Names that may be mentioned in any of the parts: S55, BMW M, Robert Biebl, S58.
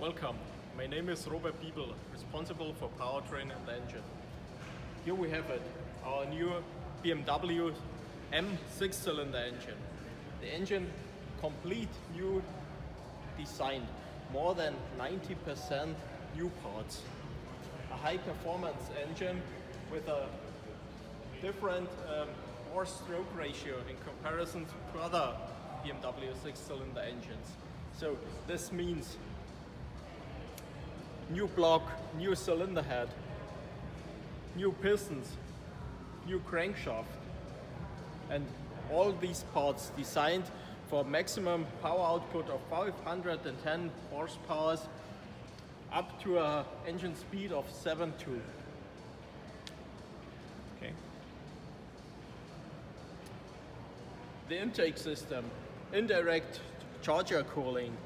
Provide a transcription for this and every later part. Welcome, my name is Robert Biebl, responsible for powertrain and engine. Here we have it, our new BMW M 6-cylinder engine. The engine, complete new design, more than 90% new parts. A high-performance engine with a different horse-stroke ratio in comparison to other BMW 6-cylinder engines. So this means new block, new cylinder head, new pistons, new crankshaft, and all these parts designed for maximum power output of 510 horsepower up to an engine speed of 7.2. Okay. The intake system, indirect charger cooling,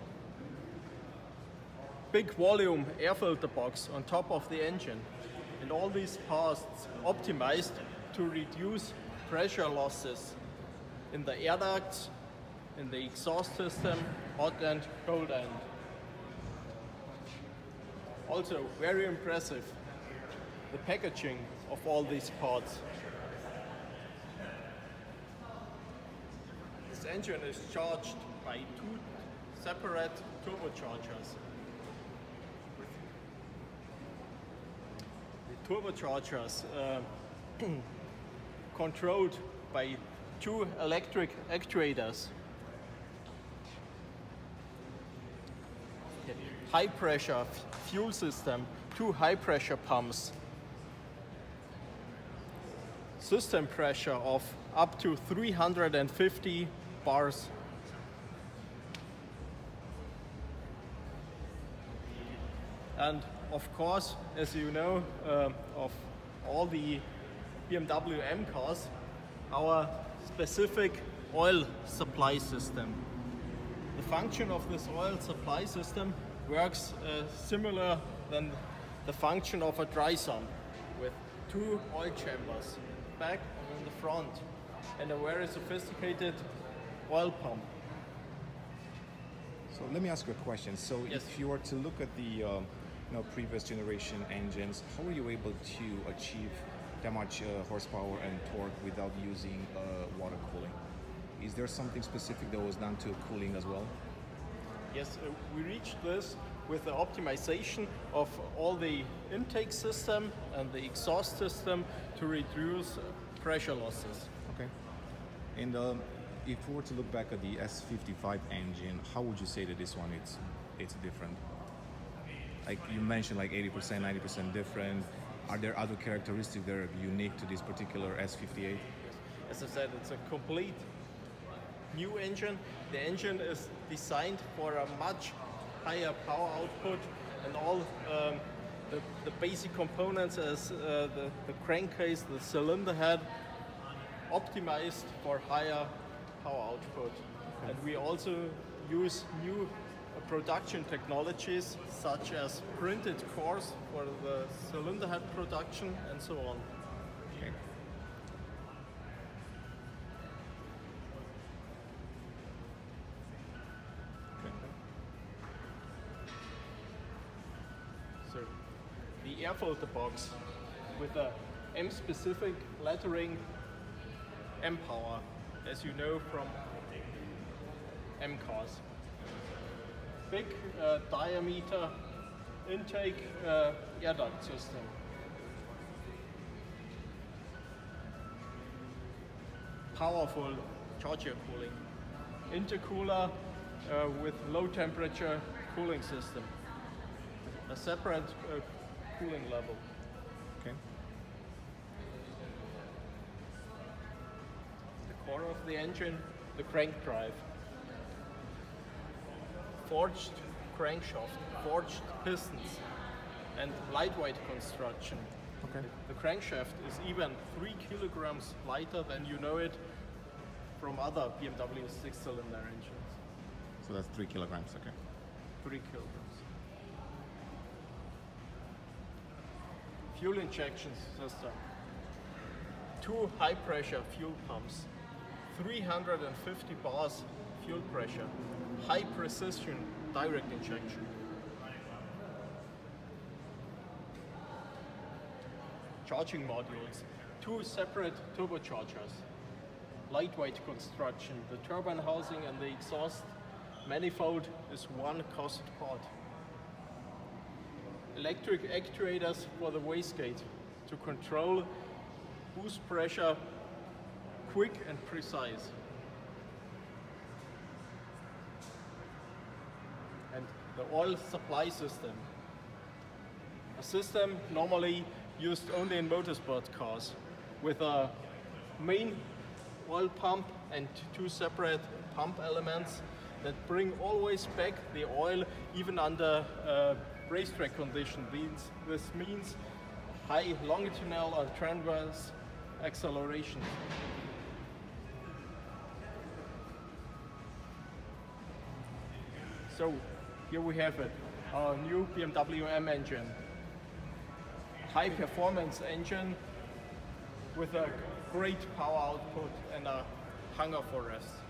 big volume air filter box on top of the engine, and all these parts optimized to reduce pressure losses in the air ducts, in the exhaust system, hot end, cold end. Also very impressive, the packaging of all these parts. This engine is charged by two separate turbochargers. The turbochargers controlled by two electric actuators. High pressure fuel system, two high pressure pumps. System pressure of up to 350 bars. And of course, as you know, of all the BMW M cars, our specific oil supply system. The function of this oil supply system works similar than the function of a dry sump, with two oil chambers, back and in the front, and a very sophisticated oil pump. So let me ask you a question. So yes. If you were to look at the previous generation engines, how were you able to achieve that much horsepower and torque without using water cooling? Is there something specific that was done to cooling as well? Yes, we reached this with the optimization of all the intake system and the exhaust system to reduce pressure losses. Okay. And if we were to look back at the S55 engine, how would you say that this one it's different? Like you mentioned, like 80%, 90% different. Are there other characteristics that are unique to this particular S58? As I said, it's a complete new engine. The engine is designed for a much higher power output, and all the basic components as the crankcase, the cylinder head, optimized for higher power output. Okay. And we also use new production technologies such as printed cores for the cylinder head production and so on. Okay. So the air filter box with a M-specific lettering, M-Power, as you know from M cars. Big diameter intake air duct system. Powerful charger cooling. Intercooler with low temperature cooling system. A separate cooling level. Okay. The core of the engine, the crank drive. Forged crankshaft, forged pistons, and lightweight construction. Okay. The crankshaft is even 3 kilograms lighter than you know it from other BMW 6-cylinder engines. So that's 3 kilograms, okay. 3 kilograms. Fuel injection system. Two high pressure fuel pumps. 350 bars fuel pressure. High precision direct injection. charging modules, two separate turbochargers. Lightweight construction, the turbine housing and the exhaust manifold is one cost part. Electric actuators for the wastegate to control boost pressure quick and precise. And the oil supply system. A system normally used only in motorsport cars with a main oil pump and two separate pump elements that bring always back the oil even under racetrack conditions. This means high longitudinal and transverse acceleration. So here we have it, our new BMW M engine. High performance engine with a great power output and a hunger for rest.